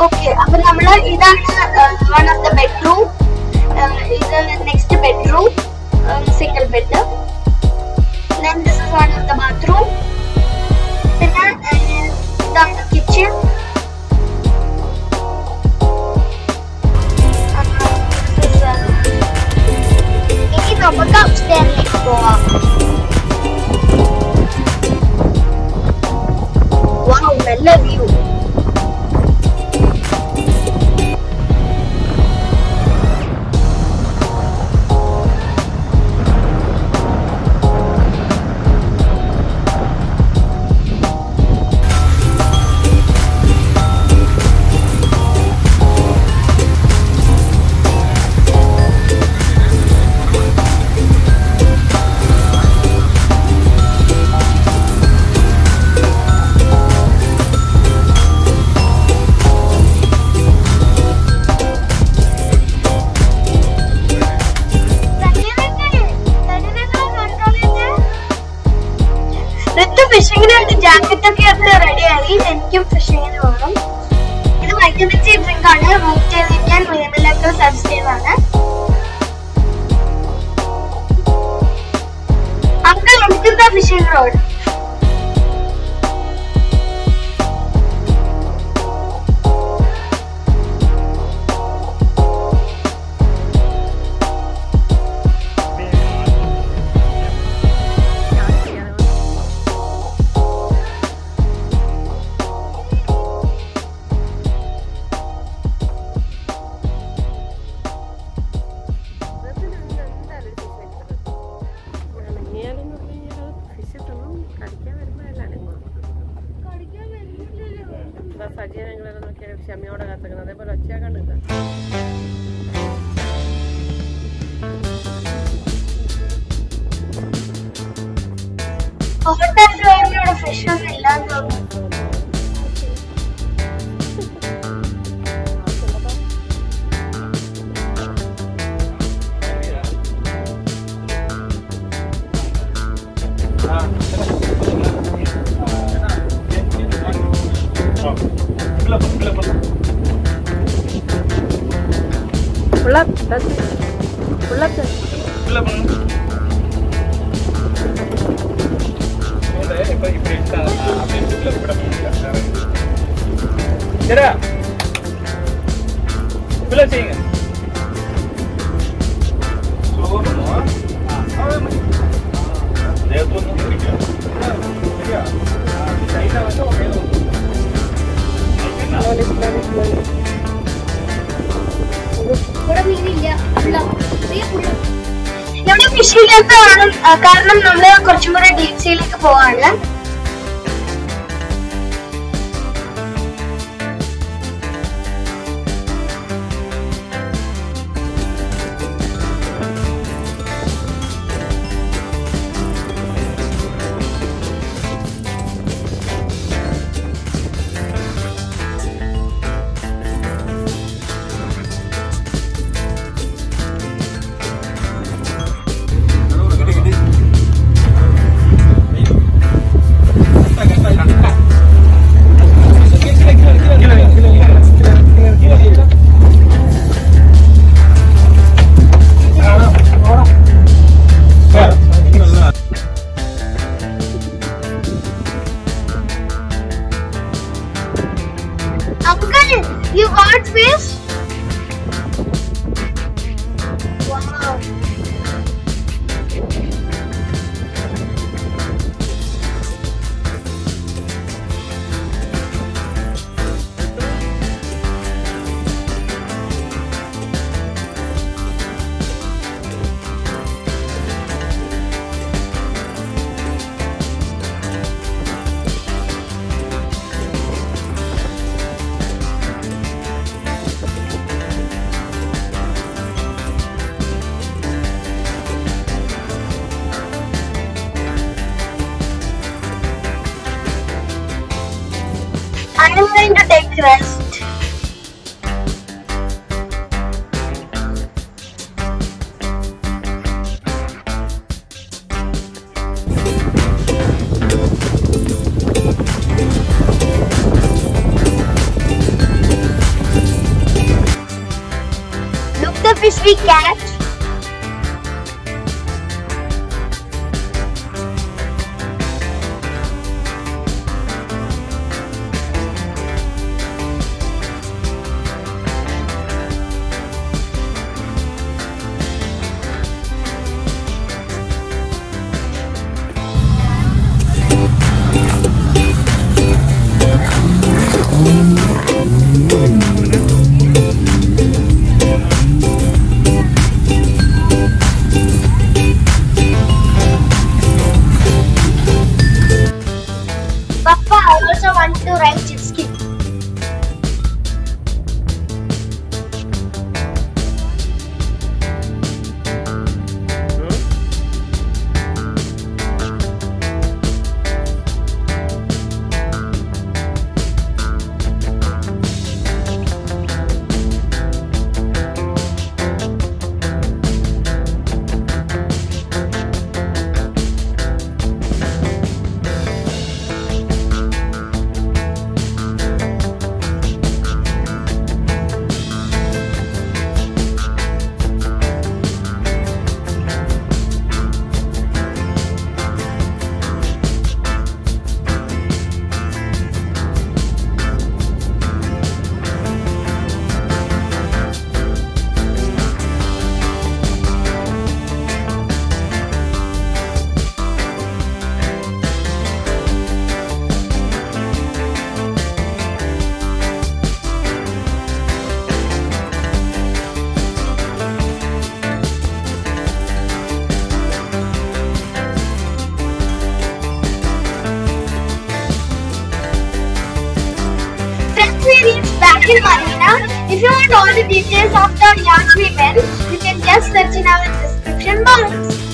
Okay, one of the bedroom. The next bedroom, single bed. Then this is one of the bathroom. Then the kitchen. This is upstairs. Let's go up. Wow, I love you. Fishing and the jacket took up the ready and keep fishing in the water. If I can see drink on a mocktail, it can be able to substain on it. After looking the fishing road, കാരണം നമ്മൾ കുറച്ചുകൂടി ഡീറ്റെയിലേക്ക് പോവാണ്. I am going to take rest. Look the fish we catch. Papa, I also want to ride jet ski. Back in Marina. If you want all the details of the yacht we went, you can just search in our description box.